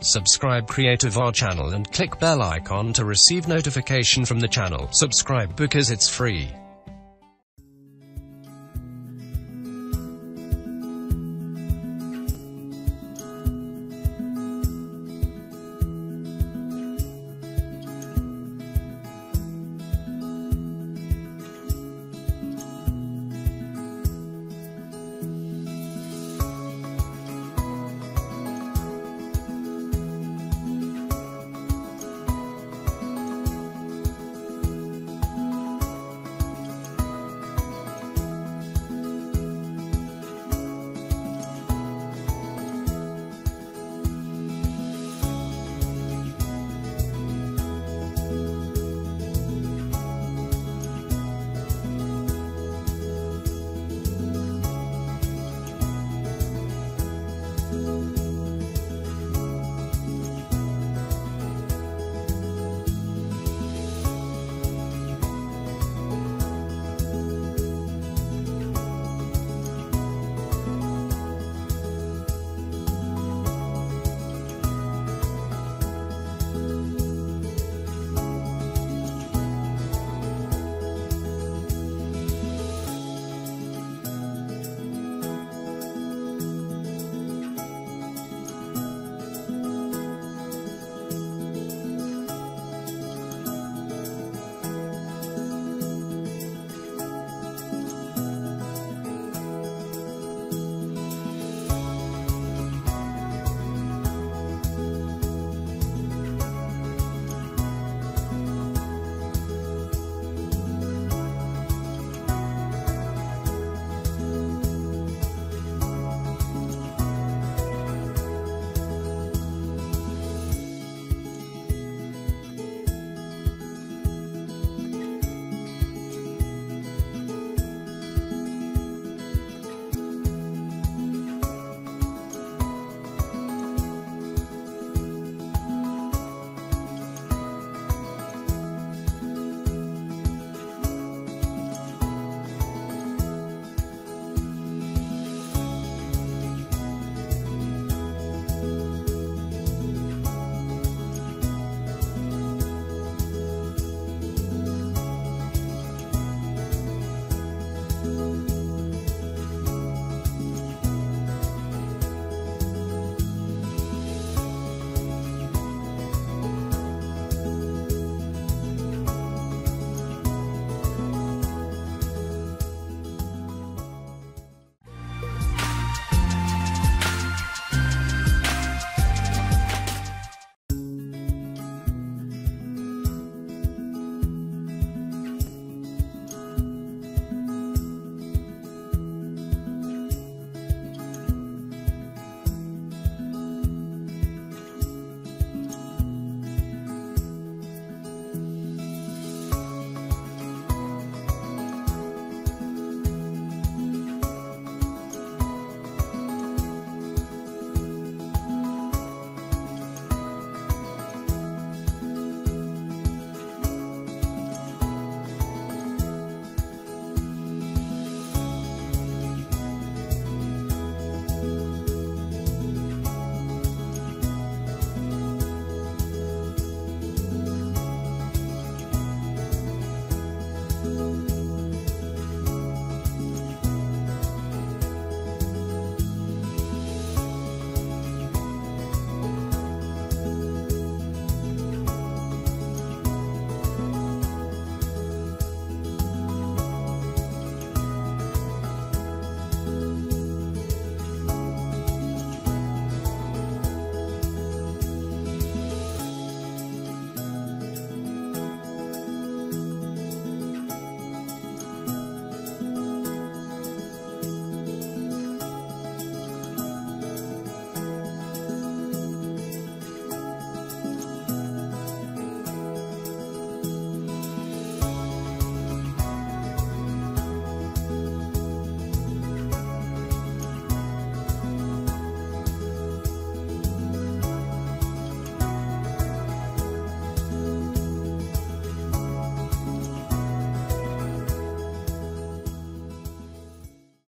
Subscribe CreativeOdd channel and click bell icon to receive notification from the channel. Subscribe because it's free.